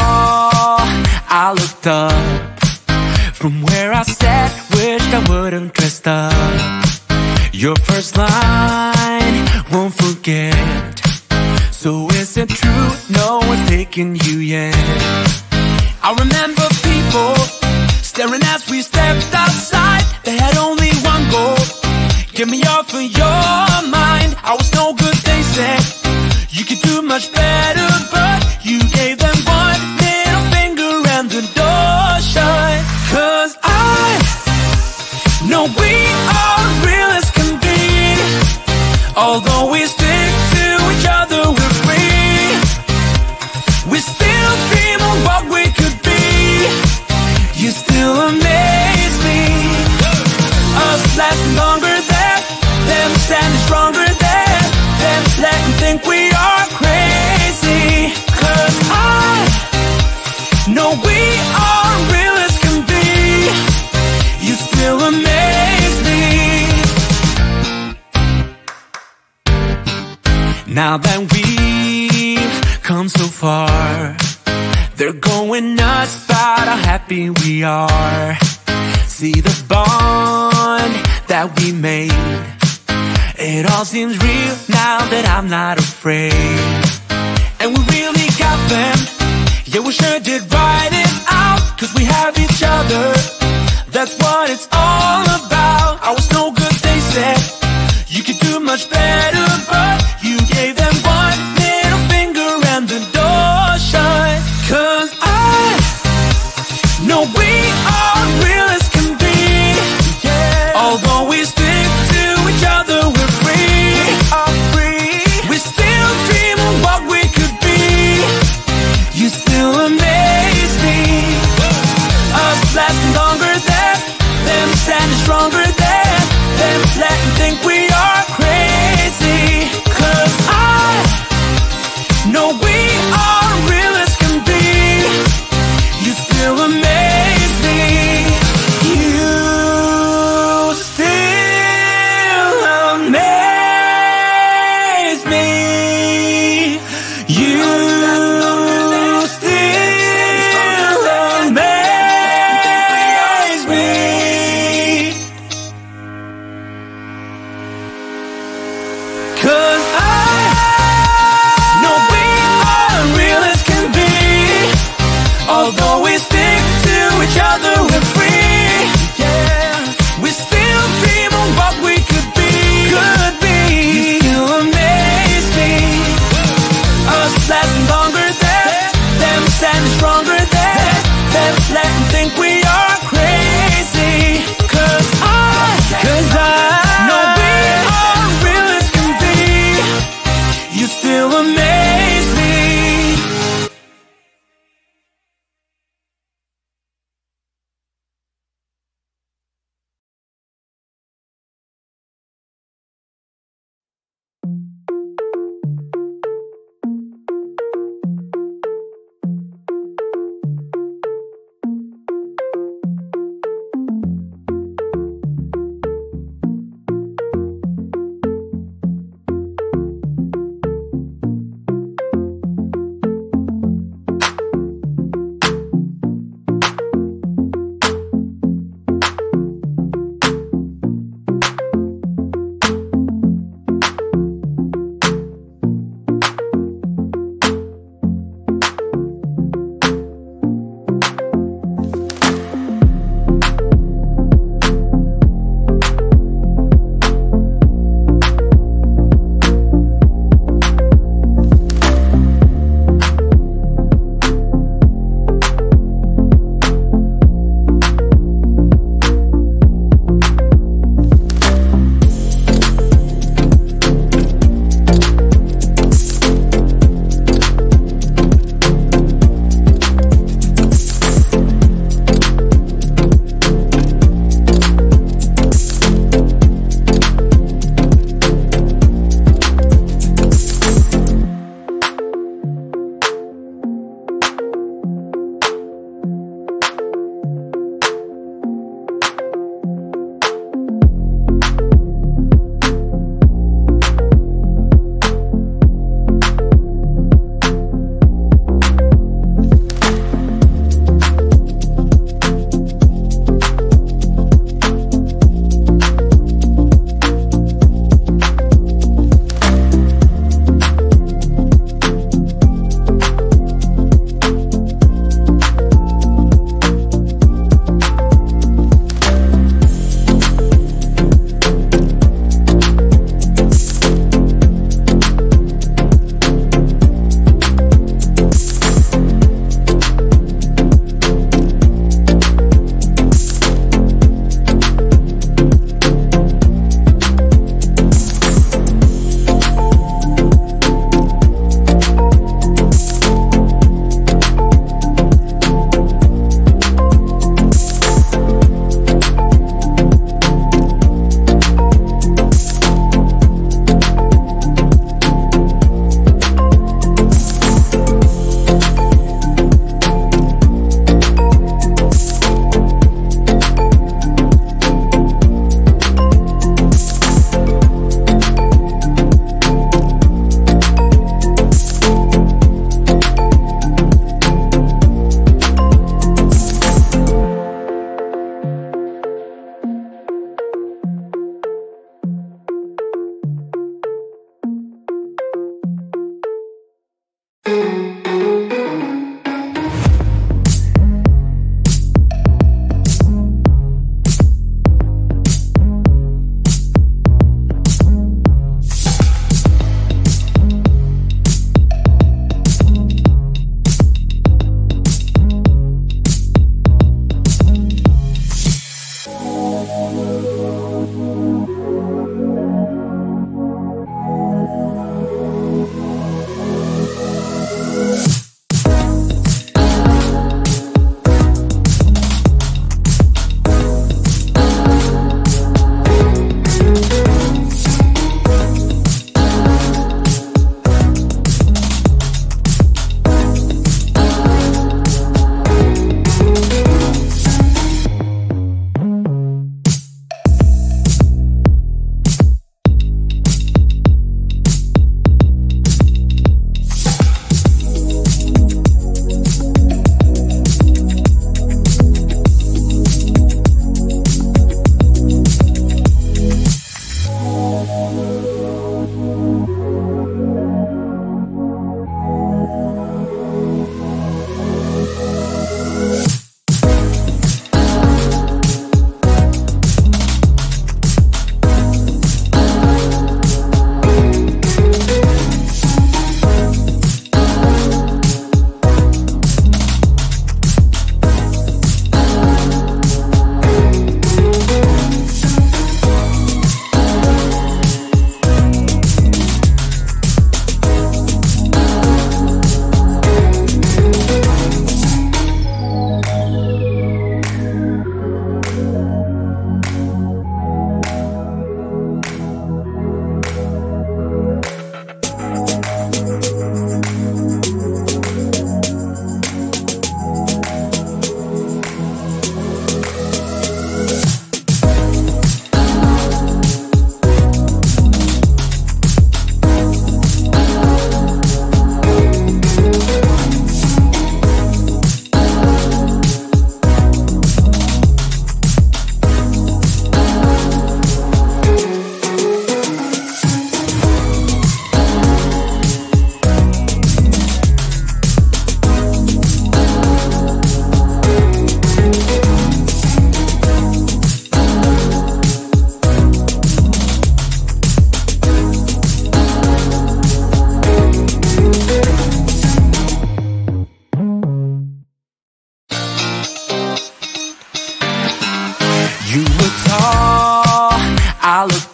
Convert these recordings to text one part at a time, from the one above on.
I looked up from where I sat, wished I wouldn't dressed up. Your first line won't forget. So is it true no one's taking you yet? I remember people staring as we stepped outside. They had only one goal, get me off of your mind. I was no good, they said, you could do much better. But you gave them one middle finger and the door shut. 'Cause I know we are real as can be. Although we stick to each other, we're free. We still dream of what we could be. You still amaze me. Us lasting longer than them, standing stronger than them, let them think we are crazy. 'Cause I know we are real as can be. You still amaze me. Now that we've come so far, they're going nuts about how happy we are. See the bond that we made, it all seems real now that I'm not afraid. And we really got them, yeah, we sure did ride it out. 'Cause we have each other, that's what it's all about. I was no good, they said, you could do much better. But you gave them one middle finger and the door shut. 'Cause I know we are real as can be, yeah. Although we stick to each other, we're free. We still dream of what we could be. You still amaze me. Us lasting longer than them, standing stronger than them, let them think we are crazy. 'Cause I know we are real as can be. You still amaze me. You still amaze me. You still amaze me. 'Cause I know we are real as can be. Although we stick to each other, we're free. We still dream of what we could be. You still amaze me. Us lasting longer than them, standing stronger than them, let them think we are crazy. 'Cause I know we are real as can be. You still amaze me.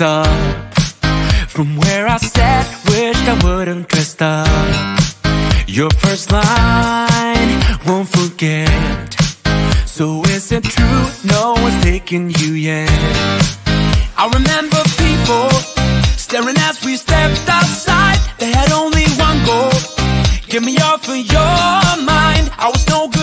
messed up from where I sat. Wished I wouldn't dressed up. Your first line won't forget. So is it true? No one's taking you yet. I remember people staring as we stepped outside. They had only one goal: get me off of your mind. I was no good.